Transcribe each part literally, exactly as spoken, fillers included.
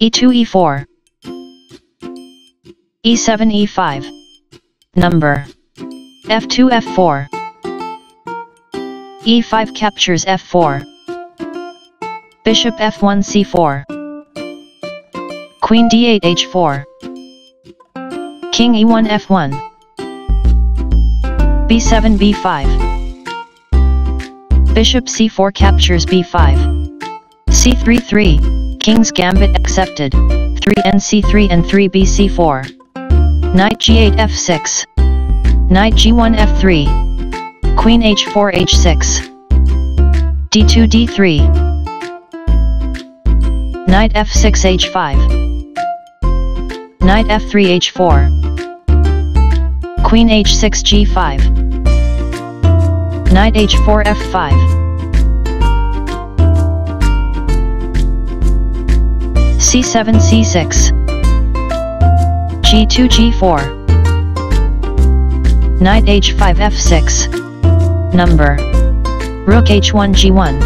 e two e four, e seven e five, number f two f four, e five captures f four, bishop f one c four, queen d eight h four, king e one f one, b seven b five, bishop c four captures b five, c three three, king's gambit accepted, three n c three and three b c four, knight g eight f six, knight g one f three, queen h four h six, d two d three, knight f six h five, knight f three h four, queen h six g five, knight h four f five, c seven c six, g two g four, knight h five f six, number rook h one g one,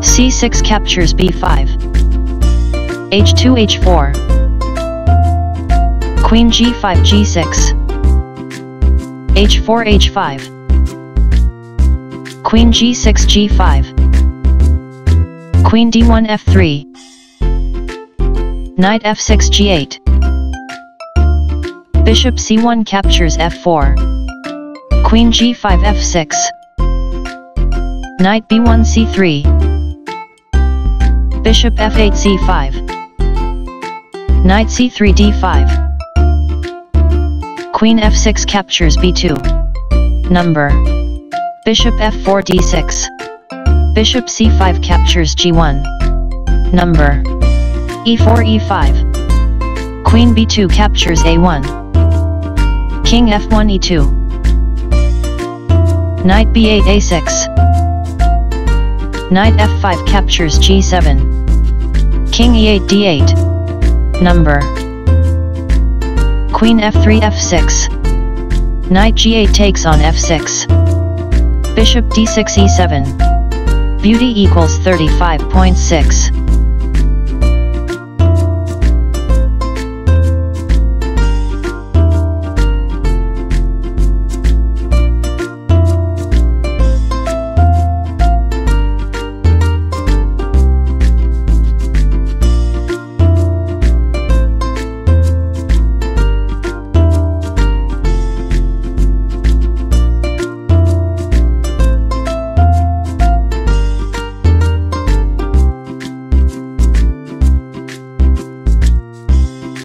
c six captures b five, h two h four, queen g five g six, h four h five, queen g six g five, queen d one f three, knight f six g eight, bishop c one captures f four, queen g five f six, knight b one c three, bishop f eight c five, knight c three d five, queen f six captures b two, number bishop f four d six, bishop c five captures g one, number e four e five, queen b two captures a one, king f one e two, knight b eight a six, knight f five captures g seven, king e eight d eight, number queen f three f six, knight g eight takes on f six, bishop d six e seven. Beauty equals thirty-five point six.